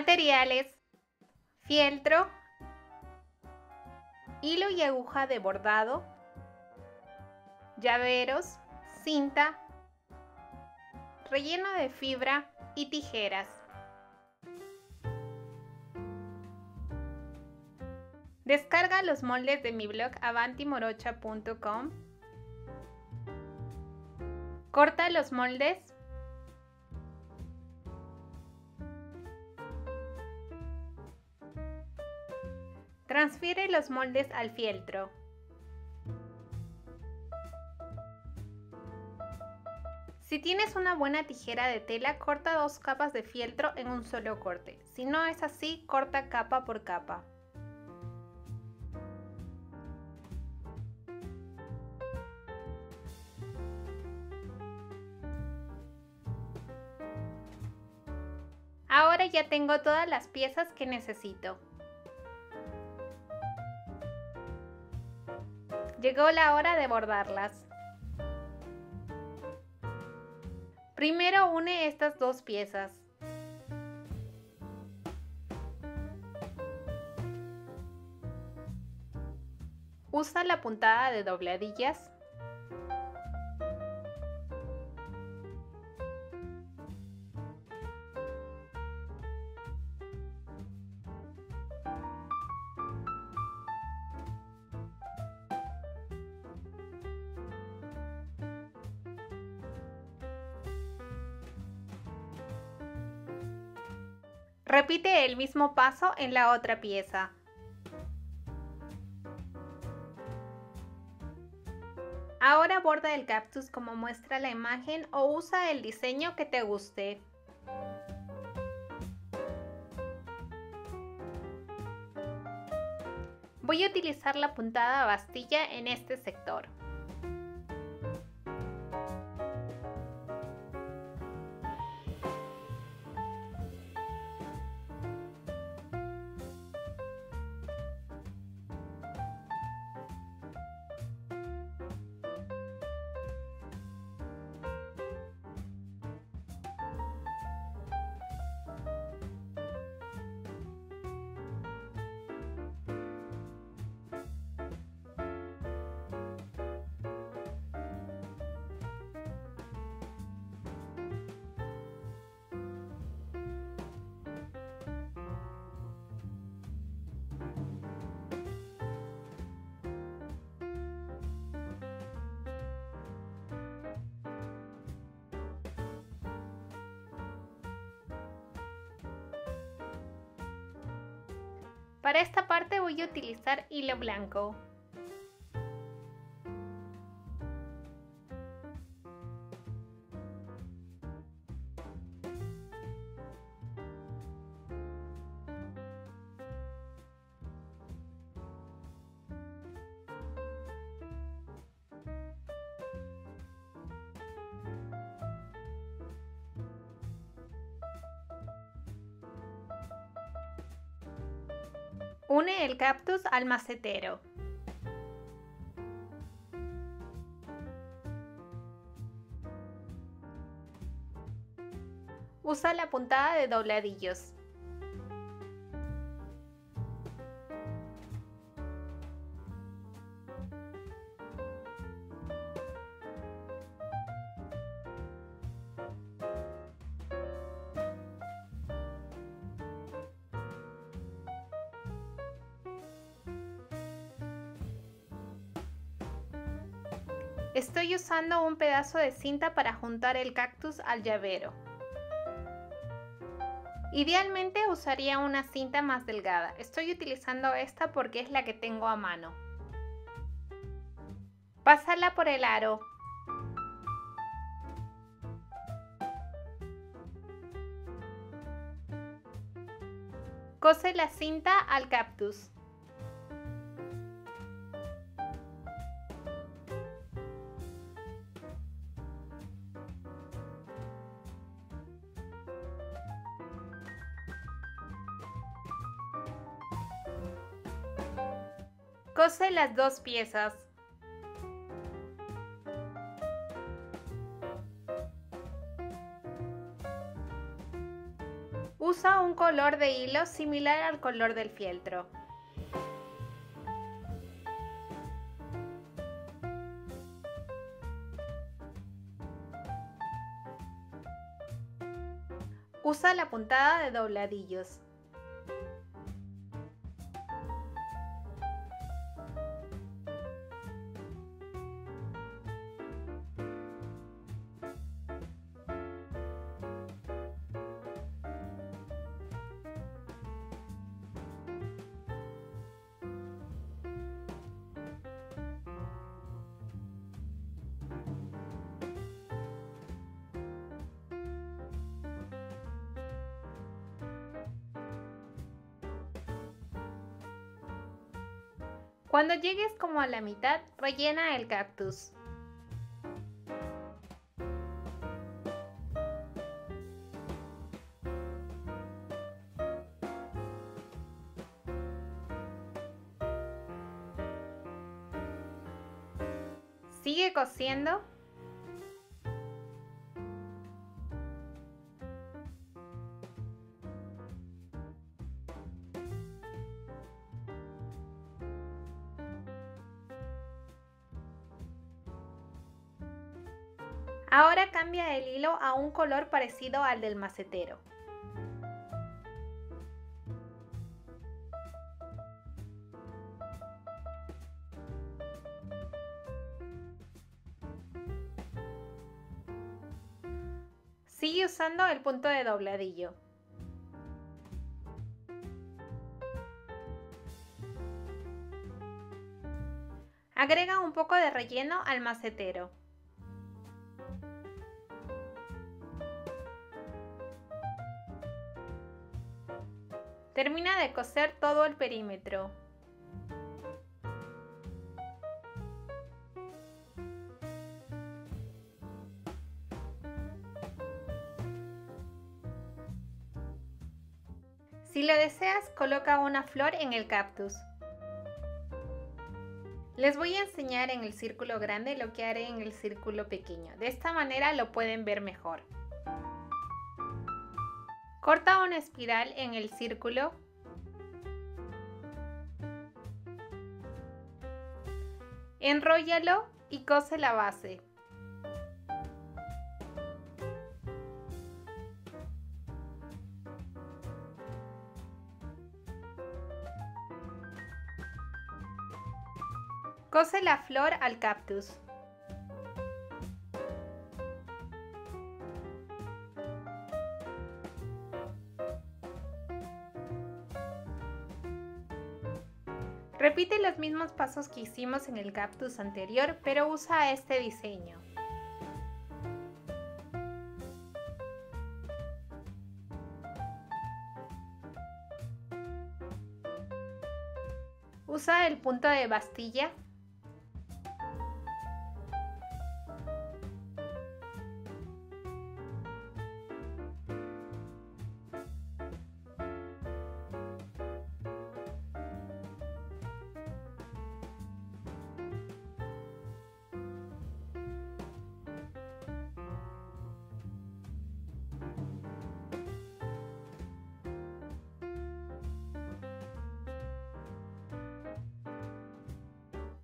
Materiales: fieltro, hilo y aguja de bordado, llaveros, cinta, relleno de fibra y tijeras. Descarga los moldes de mi blog AvantiMorocha.com. Corta los moldes. Transfiere los moldes al fieltro. Si tienes una buena tijera de tela, corta 2 capas de fieltro en un solo corte. Si no es así, corta capa por capa. Ahora ya tengo todas las piezas que necesito. Llegó la hora de bordarlas. Primero une estas 2 piezas. Usa la puntada de dobladillas. Repite el mismo paso en la otra pieza. Ahora borda el cactus como muestra la imagen o usa el diseño que te guste. Voy a utilizar la puntada bastilla en este sector. Para esta parte voy a utilizar hilo blanco. Une el cactus al macetero. Usa la puntada de dobladillos. Estoy usando un pedazo de cinta para juntar el cactus al llavero. Idealmente usaría una cinta más delgada. Estoy utilizando esta porque es la que tengo a mano. Pásala por el aro. Cose la cinta al cactus. Cose las 2 piezas. Usa un un color de hilo similar al color del fieltro. Usa la puntada de dobladillos. Cuando llegues como a la mitad, rellena el cactus. Sigue cosiendo. Ahora cambia el hilo a un color parecido al del macetero. Sigue usando el punto de dobladillo. Agrega un poco de relleno al macetero. Termina de coser todo el perímetro. Si lo deseas, coloca una flor en el cactus. Les voy a enseñar en el círculo grande lo que haré en el círculo pequeño. De esta manera lo pueden ver mejor. Corta una espiral en el círculo . Enróllalo y cose la base . Cose la flor al cactus . Repite los mismos pasos que hicimos en el cactus anterior, pero usa este diseño. Usa el punto de bastilla.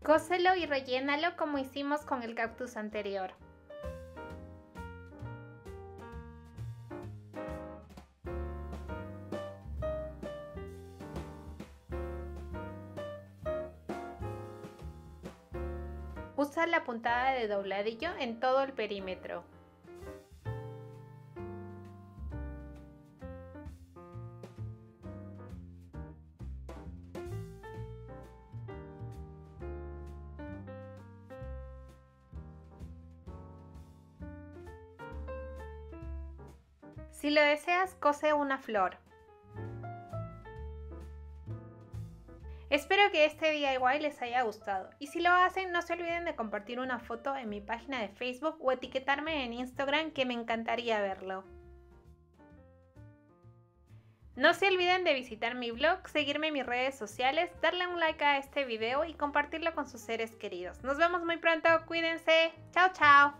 Cóselo y rellénalo como hicimos con el cactus anterior. Usa la puntada de dobladillo en todo el perímetro. Si lo deseas, cose una flor. Espero que este DIY les haya gustado y si lo hacen no se olviden de compartir una foto en mi página de Facebook o etiquetarme en Instagram, que me encantaría verlo. No se olviden de visitar mi blog, seguirme en mis redes sociales, darle un like a este video y compartirlo con sus seres queridos. Nos vemos muy pronto, cuídense, chao chao.